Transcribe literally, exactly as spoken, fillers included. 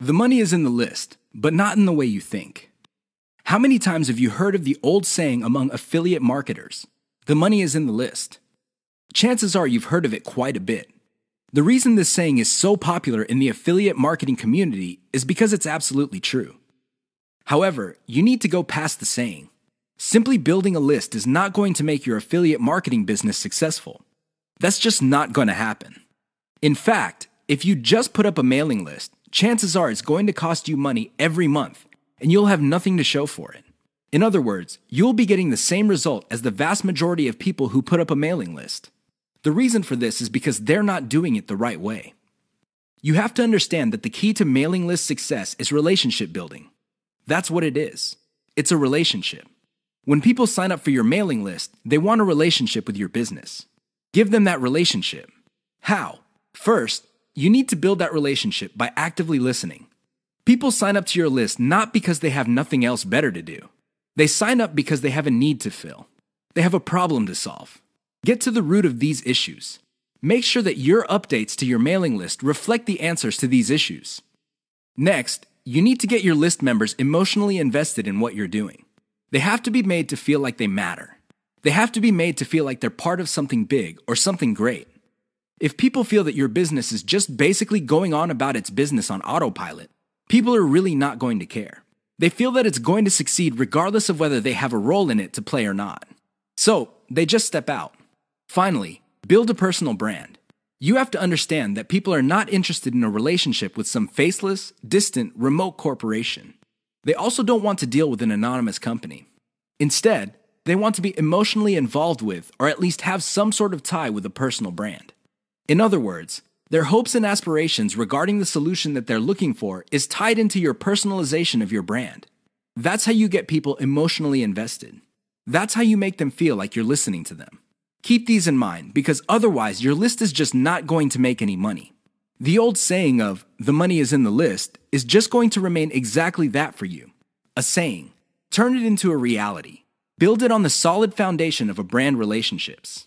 The money is in the list, but not in the way you think. How many times have you heard of the old saying among affiliate marketers? The money is in the list. Chances are you've heard of it quite a bit. The reason this saying is so popular in the affiliate marketing community is because it's absolutely true. However, you need to go past the saying. Simply building a list is not going to make your affiliate marketing business successful. That's just not going to happen. In fact, if you just put up a mailing list, chances are it's going to cost you money every month, and you'll have nothing to show for it. In other words, you'll be getting the same result as the vast majority of people who put up a mailing list. The reason for this is because they're not doing it the right way. You have to understand that the key to mailing list success is relationship building. That's what it is. It's a relationship. When people sign up for your mailing list, they want a relationship with your business. Give them that relationship. How? First, you need to build that relationship by actively listening. People sign up to your list not because they have nothing else better to do. They sign up because they have a need to fill. They have a problem to solve. Get to the root of these issues. Make sure that your updates to your mailing list reflect the answers to these issues. Next, you need to get your list members emotionally invested in what you're doing. They have to be made to feel like they matter. They have to be made to feel like they're part of something big or something great. If people feel that your business is just basically going on about its business on autopilot, people are really not going to care. They feel that it's going to succeed regardless of whether they have a role in it to play or not. So, they just step out. Finally, build a personal brand. You have to understand that people are not interested in a relationship with some faceless, distant, remote corporation. They also don't want to deal with an anonymous company. Instead, they want to be emotionally involved with, or at least have some sort of tie with, a personal brand. In other words, their hopes and aspirations regarding the solution that they're looking for is tied into your personalization of your brand. That's how you get people emotionally invested. That's how you make them feel like you're listening to them. Keep these in mind, because otherwise your list is just not going to make any money. The old saying of, "the money is in the list," is just going to remain exactly that for you. A saying. Turn it into a reality. Build it on the solid foundation of a brand relationships.